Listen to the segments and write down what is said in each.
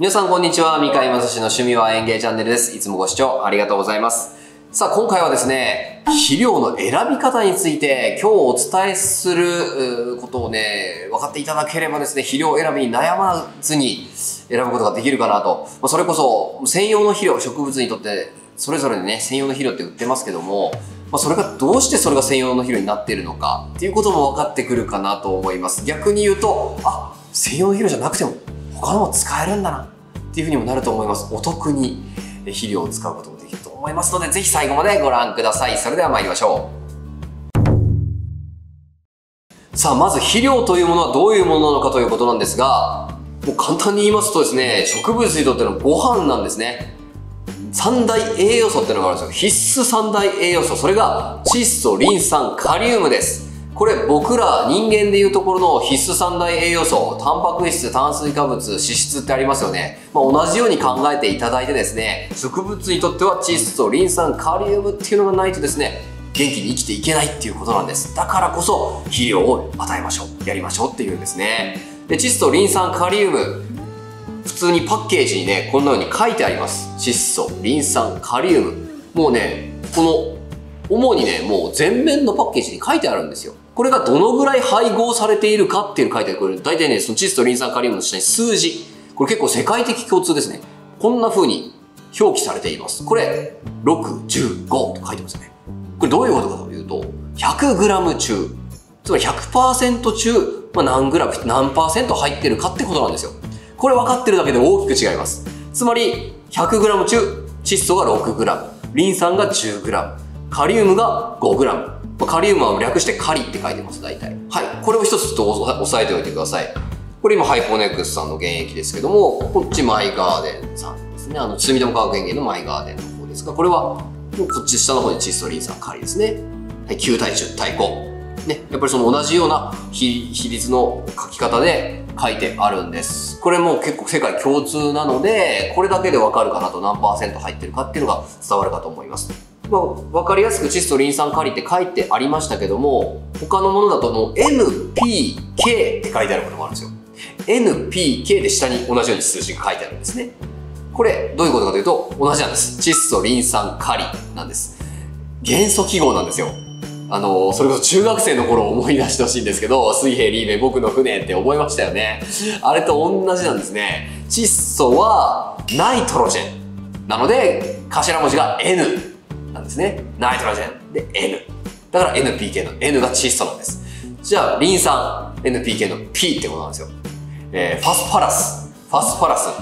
皆さんこんにちは。三貝正史の趣味は園芸チャンネルです。いつもご視聴ありがとうございます。さあ今回はですね、肥料の選び方について今日お伝えすることをね、分かっていただければですね、肥料選びに悩まずに選ぶことができるかなと。それこそ専用の肥料、植物にとってそれぞれでね、専用の肥料って売ってますけども、それがどうしてそれが専用の肥料になっているのかっていうことも分かってくるかなと思います。逆に言うと、あ、専用の肥料じゃなくても他のも使えるんだなっていうふうにもなると思います。お得に肥料を使うこともできると思いますので、ぜひ最後までご覧ください。それでは参りましょう。さあ、まず肥料というものはどういうものなのかということなんですが、もう簡単に言いますとですね、植物にとってのご飯なんですね。三大栄養素っていうのがあるんですよ。必須三大栄養素。それが窒素、リン酸、カリウムです。これ僕ら人間でいうところの必須三大栄養素、タンパク質、炭水化物、脂質ってありますよね。同じように考えていただいてですね、植物にとっては窒素、リン酸、カリウムっていうのがないとですね、元気に生きていけないっていうことなんです。だからこそ肥料を与えましょう、やりましょうっていうんですね。で、窒素、リン酸、カリウム、普通にパッケージにね、こんなように書いてあります。窒素、リン酸、カリウム。もうね、この主にね、もう全面のパッケージに書いてあるんですよ。これがどのぐらい配合されているかっていうの書いてある。これ大体ね、その窒素、リン酸、カリウムの下に数字。これ結構世界的共通ですね。こんな風に表記されています。これ、6、15と書いてますよね。これどういうことかというと、100g 中、つまり 100% 中、何 g、何%入ってるかってことなんですよ。これ分かってるだけで大きく違います。つまり、100g 中、窒素が 6g、リン酸が 10g、カリウムが 5g。カリウムは略してカリって書いてます、大体。はい。これを一つと押さえておいてください。これ今、ハイポネックスさんの現役ですけども、こっちマイガーデンさんですね。住友化学園芸のマイガーデンの方ですが、これは、こっち下の方に窒素、リン酸、カリですね。はい。9対10対5。ね。やっぱりその同じような比率の書き方で書いてあるんです。これも結構世界共通なので、これだけでわかるかなと、何%入ってるかっていうのが伝わるかと思います。わかりやすく窒素、リン酸、カリって書いてありましたけども、他のものだともう NPK って書いてあることもあるんですよ。NPK で下に同じように数字が書いてあるんですね。これどういうことかというと、同じなんです。窒素、リン酸、カリなんです。元素記号なんですよ。それこそ中学生の頃を思い出してほしいんですけど、水平、リーベ、僕の船って覚えましたよね。あれと同じなんですね。窒素はナイトロジェン。なので、頭文字が N。なんですね。ナイトロジェンで N。だから NPK の N が窒素なんです。じゃあ、リン酸、NPK の P ってことなんですよ。ファスパラス、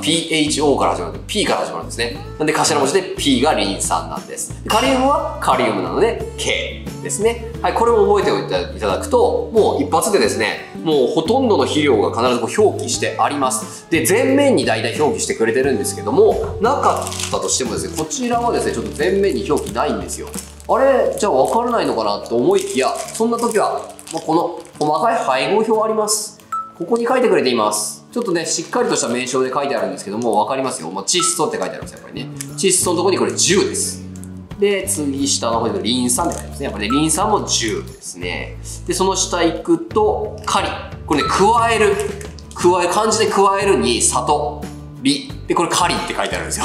PHO から始まる。P から始まるんですね。なんで頭文字で P がリン酸なんです。カリウムはカリウムなので K ですね。はい、これを覚えておいていただくと、もう一発でですね、もうほとんどの肥料が必ずこう表記してあります。で、全面に大体表記してくれてるんですけども、なかったとしてもですね、こちらはですね、ちょっと全面に表記ないんですよ。あれ、じゃあ分からないのかなと思いきや、そんな時は、この細かい配合表あります。ここに書いてくれています。ちょっとね、しっかりとした名称で書いてあるんですけども、分かりますよ。窒素って書いてあります、やっぱりね。窒素のところにこれ10です。で、次下の方にリン酸って書いてますね。やっぱり、ね、リン酸も10ですね。で、その下行くと、カリ。これね、加える。漢字で加えるに、砂糖、リ。で、これカリって書いてあるんですよ。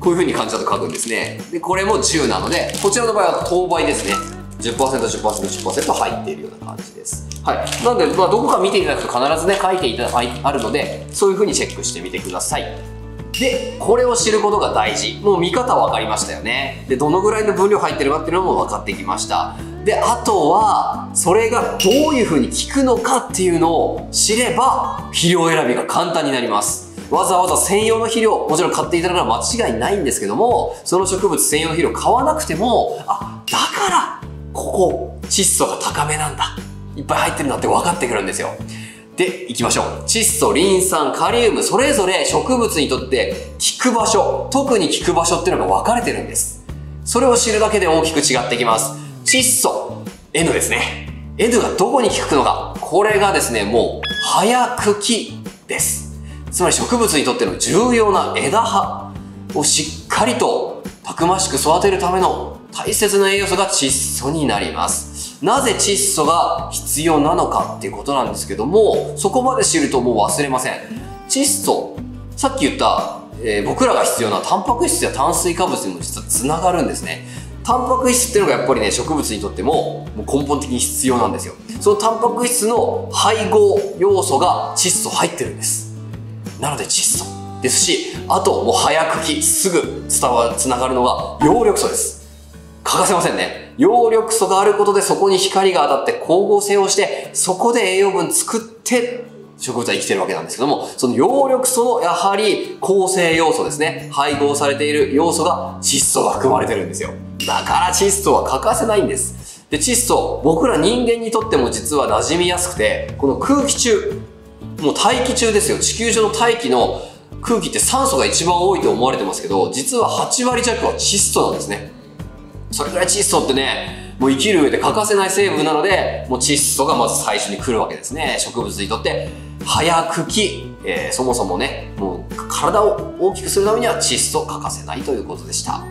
こういう風に漢字だと書くんですね。で、これも10なので、こちらの場合は等倍ですね。10%、10%、10% 入っているような感じです。はい。なので、どこか見ていただくと必ずね、書いていただあるので、そういう風にチェックしてみてください。で、これを知ることが大事。もう見方分かりましたよね。で、どのぐらいの分量入ってるかっていうのも分かってきました。で、あとは、それがどういう風に効くのかっていうのを知れば、肥料選びが簡単になります。わざわざ専用の肥料、もちろん買っていただくのは間違いないんですけども、その植物専用の肥料買わなくても、あ、だから、ここ、窒素が高めなんだ。いっぱい入ってるんだって分かってくるんですよ。で、行きましょう。窒素、リン酸、カリウム、それぞれ植物にとって効く場所、特に効く場所っていうのが分かれてるんです。それを知るだけで大きく違ってきます。窒素、N ですね。N がどこに効くのか。これがですね、もう、早茎です。つまり植物にとっての重要な枝葉をしっかりとたくましく育てるための大切な栄養素が窒素になります。なぜ窒素が必要なのかっていうことなんですけども、そこまで知るともう忘れません。窒素、さっき言った、僕らが必要なタンパク質や炭水化物にも実はつながるんですね。タンパク質っていうのがやっぱりね、植物にとっても根本的に必要なんですよ。そのタンパク質の配合要素が窒素入ってるんです。なので窒素ですし、あともう早茎きすぐつながるのが葉緑素です。欠かせませんね。葉緑素があることで、そこに光が当たって光合成をして、そこで栄養分作って植物は生きてるわけなんですけども、その葉緑素のやはり構成要素ですね、配合されている要素が窒素が含まれてるんですよ。だから窒素は欠かせないんです。で、窒素、僕ら人間にとっても実は馴染みやすくて、この空気中、もう大気中ですよ。地球上の大気の空気って酸素が一番多いと思われてますけど、実は8割弱は窒素なんですね。それぐらい窒素ってね、もう生きる上で欠かせない成分なので、もう窒素がまず最初に来るわけですね。植物にとって早茎、そもそもね、もう体を大きくするためには窒素欠かせないということでした。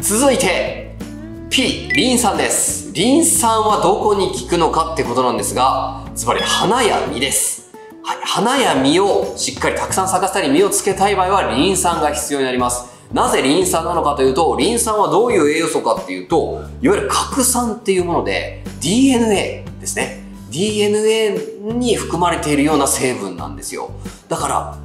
続いて P、リン酸です。リン酸はどこに効くのかってことなんですが、つまり花や実です。はい、花や実をしっかりたくさん咲かせたり、実をつけたい場合はリン酸が必要になります。なぜリン酸なのかというと、リン酸はどういう栄養素かっていうと、いわゆる核酸っていうもので、 DNA ですね。 DNA に含まれているような成分なんですよ。だから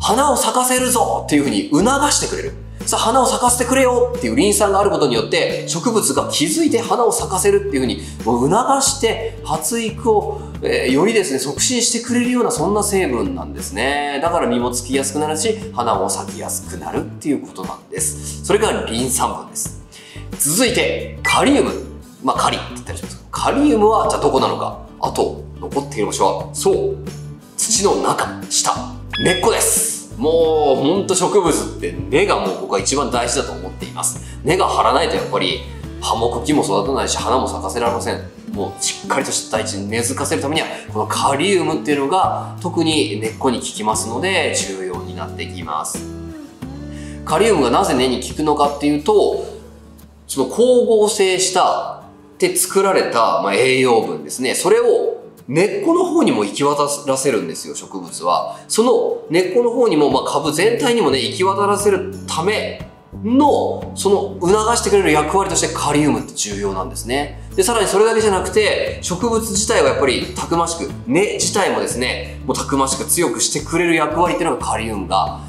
花を咲かせるぞっていうふうに促してくれる。さあ、花を咲かせてくれよっていうリン酸があることによって、植物が気づいて花を咲かせるっていうふうに促して、発育をよりですね、促進してくれるような、そんな成分なんですね。だから実もつきやすくなるし、花も咲きやすくなるっていうことなんです。それがリン酸分です。続いてカリウム、まあカリって言ったりしますけど、カリウムはじゃあどこなのか。あと残っている場所は、そう、土の中、下、根っこです。もうほんと植物って根がもう僕は一番大事だと思っています。根が張らないとやっぱり葉も茎も育たないし、花も咲かせられません。もうしっかりとした大地に根付かせるためには、このカリウムっていうのが特に根っこに効きますので、重要になってきます。カリウムがなぜ根に効くのかっていうと、その光合成したって作られた栄養分ですね、それを根っこの方にも行き渡らせるんですよ、植物は。その根っこの方にも、株全体にもね、行き渡らせるための、その促してくれる役割としてカリウムって重要なんですね。で、さらにそれだけじゃなくて、植物自体はやっぱりたくましく、根自体もですね、もうたくましく強くしてくれる役割っていうのがカリウムが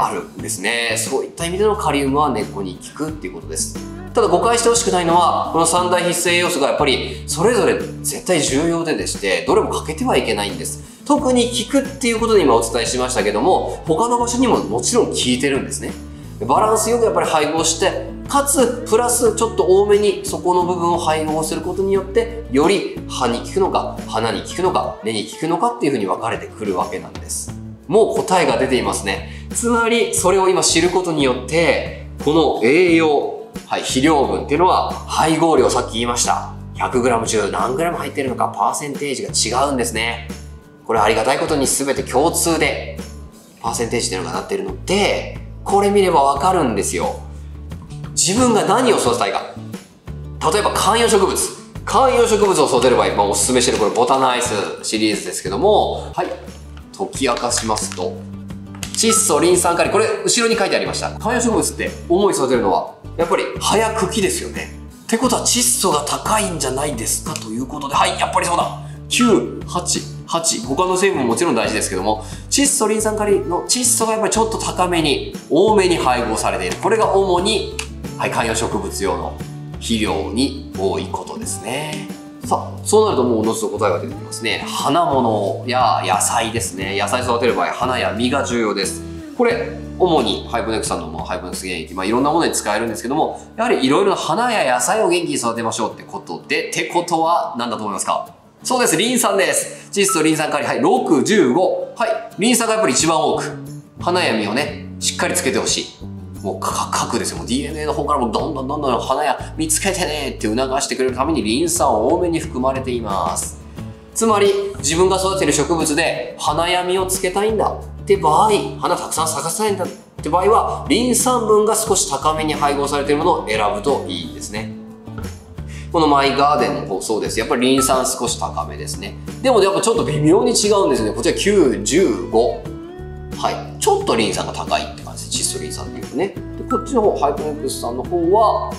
あるんですね。そういった意味でのカリウムは根っこに効くっていうことです。ただ誤解してほしくないのは、この三大必須栄養素がやっぱりそれぞれ絶対重要でして、どれも欠けてはいけないんです。特に効くっていうことで今お伝えしましたけども、他の場所にももちろん効いてるんですね。バランスよくやっぱり配合して、かつプラスちょっと多めにそこの部分を配合することによって、より葉に効くのか、花に効くのか、根に効くのかっていうふうに分かれてくるわけなんです。もう答えが出ていますね。つまりそれを今知ることによって、この栄養、はい、肥料分っていうのは配合量、さっき言いました 100g 中何 g 入ってるのか、パーセンテージが違うんですね。これありがたいことに全て共通でパーセンテージっていうのがなってるので、これ見ればわかるんですよ。自分が何を育てたいか。例えば観葉植物、観葉植物を育てれば今おすすめしてるこれボタナイスシリーズですけども、はい、解き明かしますと、窒素、リン酸、カリ、これ後ろに書いてありました。観葉植物って思い育てるのはやっぱり早茎ですよね。ってことは窒素が高いんじゃないですかということで、はい、やっぱりそうだ。9、8、8、他の成分ももちろん大事ですけども、窒素、リン酸、カリの窒素がやっぱりちょっと高めに、多めに配合されている。これが主に、はい、観葉植物用の肥料に多いことですね。さあ、そうなるともうおのずと答えが出てきますね。花物や野菜ですね。野菜育てる場合、花や実が重要です。これ主にハイボネックさんのハイボネックス原液、いろんなものに使えるんですけども、やはりいろいろな花や野菜を元気に育てましょうってことで、ってことは何だと思いますか？そうです、リン酸です。窒素、リン酸、カリ、はい、6、15、はい、リン酸がやっぱり一番多く、花や実をね、しっかりつけてほしい。もう核ですよ。もう DNA の方からもどんどん花や実つけてねって促してくれるためにリン酸を多めに含まれています。つまり自分が育てる植物で花や実をつけたいんだって場合、花たくさん咲かせたいんだって場合は、リン酸分が少し高めに配合されているものを選ぶといいんですね。このマイガーデンもそうです。やっぱりリン酸少し高めですね。でもやっぱちょっと微妙に違うんですね。こちら9、15、はい、ちょっとリン酸が高いって感じです。窒素リン酸っていうね。でこっちの方、ハイプロミプス酸の方は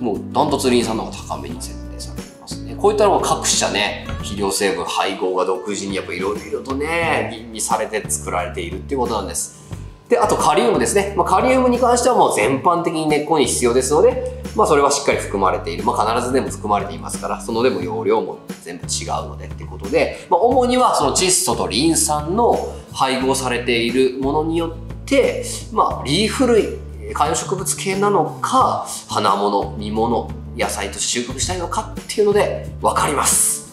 もうダントツリン酸の方が高めに設定されてますね。こういったのが各社ね、肥料成分配合が独自にやっぱいろいろとね、吟味されて作られているっていうことなんです。で、あとカリウムですね。まあ、カリウムに関してはもう全般的に根っこに必要ですので、まあ、それはしっかり含まれている。まあ、必ずでも含まれていますから、そのでも容量も全部違うのでっていうことで、まあ、主にはその窒素とリン酸の配合されているものによって、まあ、リーフ類、観葉植物系なのか、花物、実物、野菜と収穫したいのかっていうので分かります。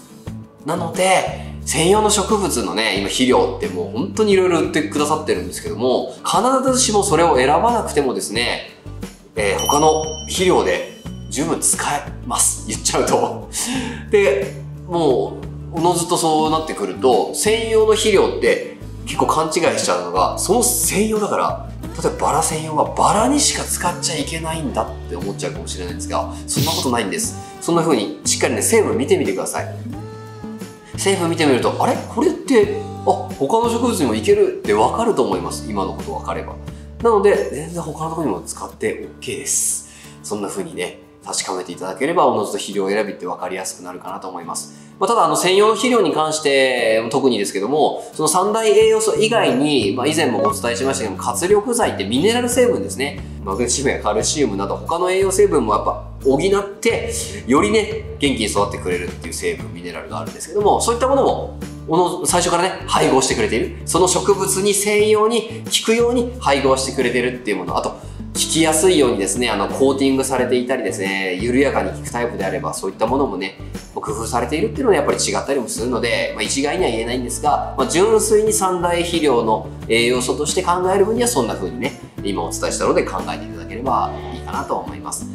なので、専用の植物のね、今肥料ってもう本当にいろいろ売ってくださってるんですけども、必ずしもそれを選ばなくてもですね、他の肥料で十分使えます。言っちゃうと。で、もう、おのずとそうなってくると、専用の肥料って結構勘違いしちゃうのが、その専用だから、例えばバラ専用はバラにしか使っちゃいけないんだって思っちゃうかもしれないんですが、そんなことないんです。そんな風にしっかりね、成分見てみてください。成分見てみると、あれこれって、あ、他の植物にもいけるってわかると思います。今のことわかれば。なので、全然他のところにも使って OK です。そんな風にね、確かめていただければ、おのずと肥料選びってわかりやすくなるかなと思います。まあ、ただ、専用の肥料に関して、特にですけども、その三大栄養素以外に、まあ、以前もお伝えしましたけども、活力剤ってミネラル成分ですね。マグネシウムやカルシウムなど、他の栄養成分もやっぱ、補ってよりね元気に育ってくれるっていう成分ミネラルがあるんですけども、そういったものも最初からね配合してくれている、その植物に専用に効くように配合してくれてるっていうもの、あと効きやすいようにですねコーティングされていたりですね、緩やかに効くタイプであればそういったものもね工夫されているっていうのはやっぱり違ったりもするので、まあ、一概には言えないんですが、まあ、純粋に三大肥料の栄養素として考える分にはそんな風にね今お伝えしたので考えていただければいいかなと思います。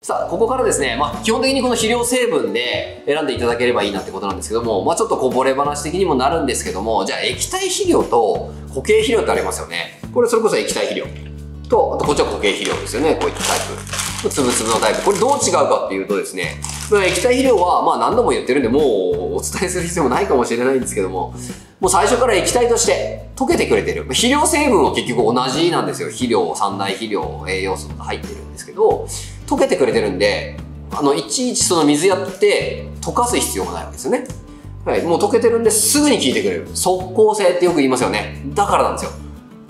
さあ、ここからですね、まあ、基本的にこの肥料成分で選んでいただければいいなってことなんですけども、まあ、ちょっとこぼれ話的にもなるんですけども、じゃあ液体肥料と固形肥料ってありますよね。これそれこそ液体肥料と、あとこっちは固形肥料ですよね。こういったタイプ。つぶつぶのタイプ。これどう違うかっていうとですね、まあ、液体肥料はまあ何度も言ってるんで、もうお伝えする必要もないかもしれないんですけども、もう最初から液体として溶けてくれてる。肥料成分は結局同じなんですよ。肥料、三大肥料、栄養素が入ってるんですけど、溶けてくれてるんで、いちいちその水やって溶かす必要がないわけですよね。はい、もう溶けてるんですぐに効いてくれる。即効性ってよく言いますよね。だからなんですよ。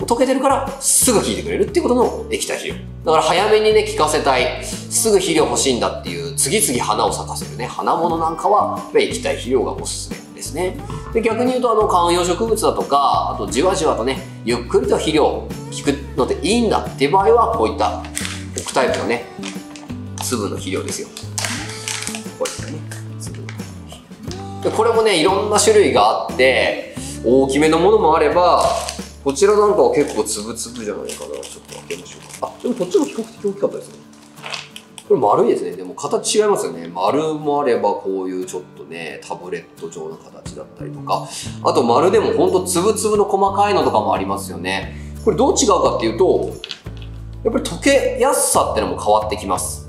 溶けてるからすぐ効いてくれるっていうことの液体肥料。だから早めにね、効かせたい。すぐ肥料欲しいんだっていう、次々花を咲かせるね。花物なんかは液体肥料がおすすめですね。で、逆に言うと観葉植物だとか、あとじわじわとね、ゆっくりと肥料効くのでいいんだっていう場合は、こういった置くタイプのね、粒の肥料ですよ。こういったね、粒の肥料。で、これもね、いろんな種類があって、大きめのものもあれば、こちらなんかは結構粒々じゃないかな。ちょっと開けましょうか。あ、でもこっちも比較的大きかったですね。これ丸いですね。でも形違いますよね。丸もあればこういうちょっとね、タブレット状の形だったりとか。あと丸でもほんと粒々の細かいのとかもありますよね。これどう違うかっていうと、やっぱり溶けやすさってのも変わってきます。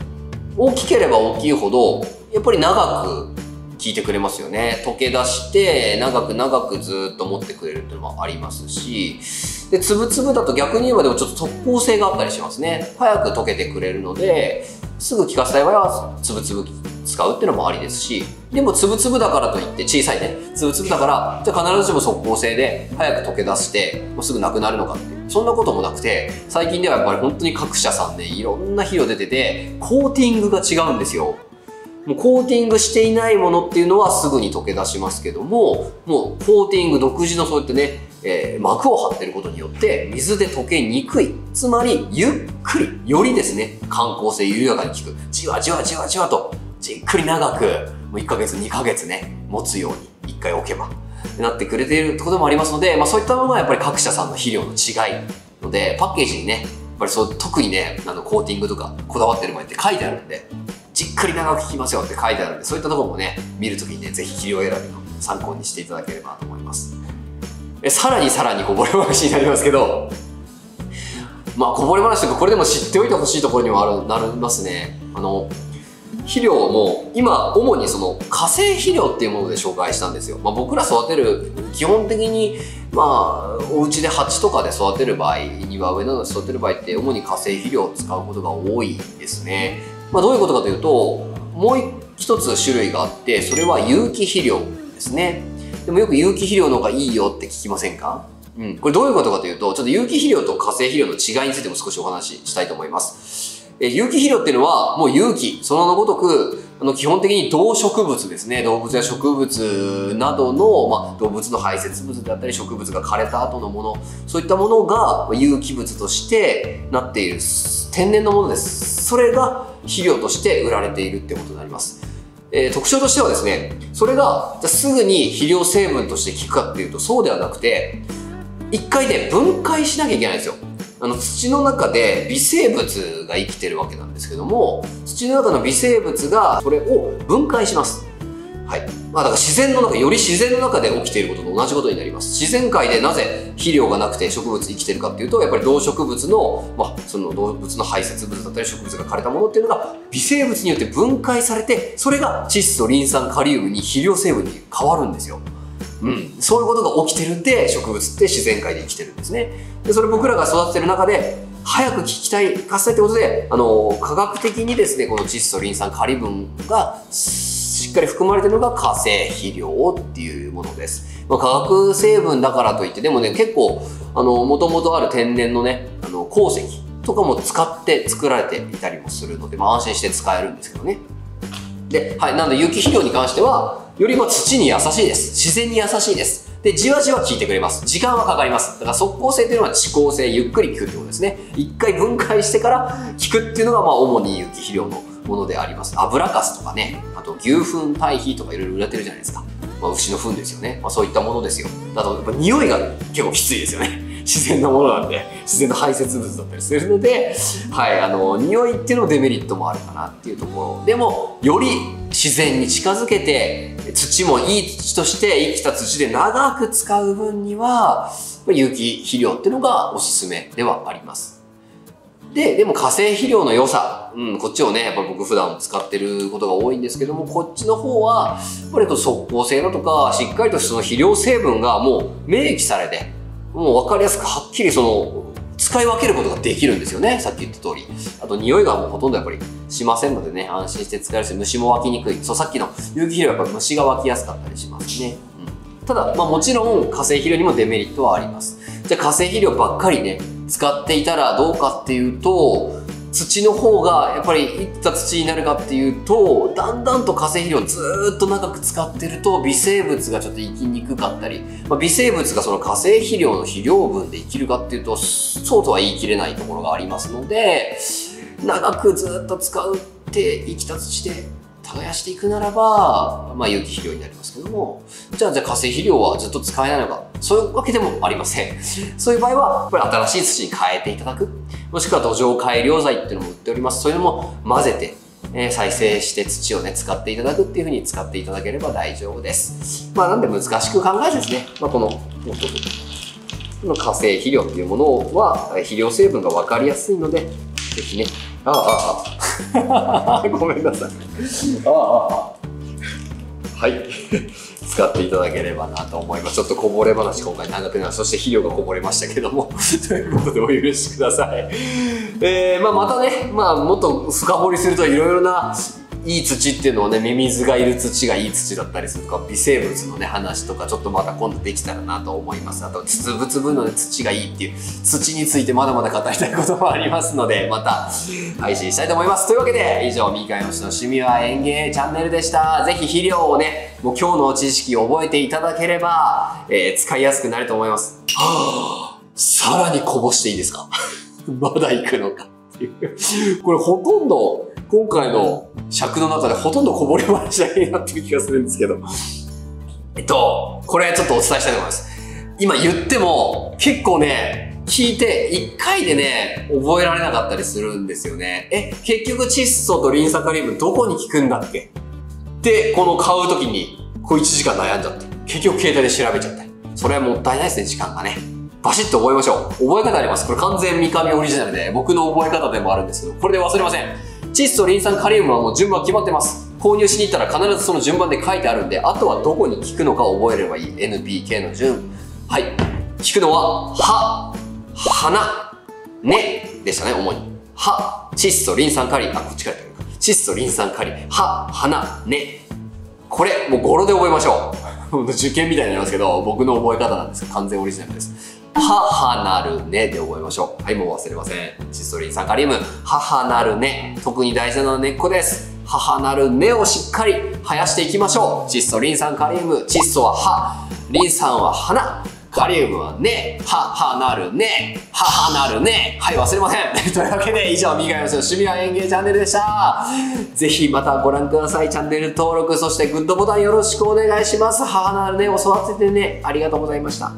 大きければ大きいほど、やっぱり長く効いてくれますよね。溶け出して、長く長くずっと持ってくれるっていうのもありますし、で、粒々だと逆に言えばでもちょっと即効性があったりしますね。早く溶けてくれるので、すぐ効かせたい場合は粒々使うっていうのもありですし、でも粒々だからといって、小さいね、粒々だから、じゃあ必ずしも即効性で早く溶け出して、もうすぐなくなるのかって。そんなこともなくて、最近ではやっぱり本当に各社さんでいろんな肥料出てて、コーティングが違うんですよ。もうコーティングしていないものっていうのはすぐに溶け出しますけども、もうコーティング独自のそういったね、膜を張ってることによって水で溶けにくい。つまり、ゆっくり、よりですね、緩効性緩やかに効く。じわじわじわじわと、じっくり長く、もう1ヶ月、2ヶ月ね、持つように1回置けば。なってくれているってこともありますので、まあ、そういったものはやっぱり各社さんの肥料の違いので、パッケージにね、やっぱりそう特にね、コーティングとかこだわってる前って書いてあるんで、じっくり長く効きますよって書いてあるんで、そういったところもね、見るときにね、ぜひ肥料選びの参考にしていただければと思います。さらにこぼれ話になりますけど、まあこぼれ話とかこれでも知っておいてほしいところにもなりますね。肥料も今主にその化成肥料っていうもので紹介したんですよ。僕ら育てる基本的にお家で鉢とかで育てる場合、庭植えなどで育てる場合って主に化成肥料を使うことが多いですね。どういうことかというと、もう一つ種類があって、それは有機肥料ですね。でもよく有機肥料の方がいいよって聞きませんか？これどういうことかというと、ちょっと有機肥料と化成肥料の違いについても少しお話ししたいと思います。有機肥料っていうのはもう有機その名のごとく、基本的に動植物ですね。動物や植物などの、動物の排泄物であったり植物が枯れた後のもの、そういったものが有機物としてなっている天然のものです。それが肥料として売られているってことになります。特徴としてはですね、それがじゃすぐに肥料成分として効くかっていうと、そうではなくて、一回で分解しなきゃいけないんですよ。土の中で微生物が生きてるわけなんですけども、土の中の微生物がそれを分解します。はい。だから自然の中、より自然の中で起きていることと同じことになります。自然界でなぜ肥料がなくて植物生きてるかっていうと、やっぱり動植物の、その動物の排泄物だったり植物が枯れたものっていうのが微生物によって分解されて、それが窒素、リン酸、カリウムに肥料成分に変わるんですよ。そういうことが起きてるんで、植物って自然界で生きてるんですね。で、それ僕らが育ててる中で、早く活かしたいってことで、科学的にですね、この窒素、リン酸、カリウムがしっかり含まれてるのが化成肥料っていうものです。化学成分だからといって、でもね、結構、もともとある天然のね、鉱石とかも使って作られていたりもするので、安心して使えるんですけどね。で、はい、なので有機肥料に関しては、より土に優しいです。自然に優しいです。で、じわじわ効いてくれます。時間はかかります。だから即効性というのは遅効性、ゆっくり効くってことですね。一回分解してから効くっていうのが、主に有機肥料のものであります。油かすとかね、あと牛糞堆肥とかいろいろ売られてるじゃないですか。牛の糞ですよね。そういったものですよ。あと、やっぱ匂いが結構きついですよね。自然なものなんで、自然の排泄物だったりするので、はい、匂いっていうのもデメリットもあるかなっていうところ。でも、より自然に近づけて、土もいい土として生きた土で長く使う分には有機肥料っていうのがおすすめではあります。でも化成肥料の良さ、こっちをねやっぱ僕普段使ってることが多いんですけども、こっちの方はやっぱり即効性だとかしっかりとその肥料成分がもう明記されて、もう分かりやすくはっきりその使い分けることができるんですよね。さっき言った通り。あと匂いがもうほとんどやっぱりしませんのでね、安心して使えるし、虫も湧きにくい。さっきの有機肥料はやっぱ虫が湧きやすかったりしますね。ただ、もちろん化成肥料にもデメリットはあります。じゃあ化成肥料ばっかりね、使っていたらどうかっていうと、土の方がやっぱりいった土になるかっていうと、だんだんと化成肥料をずーっと長く使ってると微生物がちょっと生きにくかったり、微生物がその化成肥料の肥料分で生きるかっていうと、そうとは言い切れないところがありますので、長くずっと使うって生きた土で耕していくならば、有機肥料になりますけども、じゃあ化成肥料はずっと使えないのか、そういうわけでもありません。そういう場合は、これ新しい土に変えていただく。もしくは土壌改良剤っていうのも売っております。そういうのも混ぜて、再生して土をね、使っていただくっていう風に使っていただければ大丈夫です。なんで難しく考えずですね、この化成肥料っていうものは、肥料成分が分かりやすいので、ぜひね、ごめんなさい。はい。使っていただければなと思います。ちょっとこぼれ話、今回長くなる。そして肥料がこぼれましたけども。ということでお許しください。またね、もっと深掘りするといろいろないい土っていうのをね、ミミズがいる土がいい土だったりするとか、微生物のね、話とか、ちょっとまた今度できたらなと思います。あと、つぶつぶの、ね、土がいいっていう、土についてまだまだ語りたいこともありますので、また配信したいと思います。というわけで、以上、みかんよしの趣味は園芸チャンネルでした。ぜひ肥料をね、もう今日の知識を覚えていただければ、使いやすくなると思います。さらにこぼしていいですか？まだ行くのかっていう。これほとんど、今回の尺の中でほとんどこぼれ話だけになってる気がするんですけど。これちょっとお伝えしたいと思います。今言っても結構ね、聞いて一回でね、覚えられなかったりするんですよね。結局窒素とリン酸カリウムどこに効くんだっけで、買う時に1時間悩んじゃって、結局携帯で調べちゃったり。それはもったいないですね、時間がね。バシッと覚えましょう。覚え方あります。これ完全三上オリジナルで、僕の覚え方でもあるんですけど、これで忘れません。窒素、リン酸、カリウムはもう順番決まってます。購入しに行ったら必ずその順番で書いてあるんで、あとはどこに効くのか覚えればいい。NPK の順。はい。効くのは、歯、鼻、根でしたね、主に。歯、窒素、リン酸、カリ、あ、こっちからやってみるか。窒素、リン酸、カリ、歯、鼻、根。これ、もう語呂で覚えましょう。受験みたいになりますけど、僕の覚え方なんですが、完全オリジナルです。母なるねで覚えましょう。はい、もう忘れません。窒素リン酸カリウム、母なるね。特に大事なのは根っこです。母なる根をしっかり生やしていきましょう。窒素リン酸カリウム、窒素は歯、リン酸は花、カリウムは根、母なるね、母なるね。はい、忘れません。というわけで以上、みがよしの趣味は園芸チャンネルでした。ぜひまたご覧ください。チャンネル登録、そしてグッドボタンよろしくお願いします。母なるねを育ててね。ありがとうございました。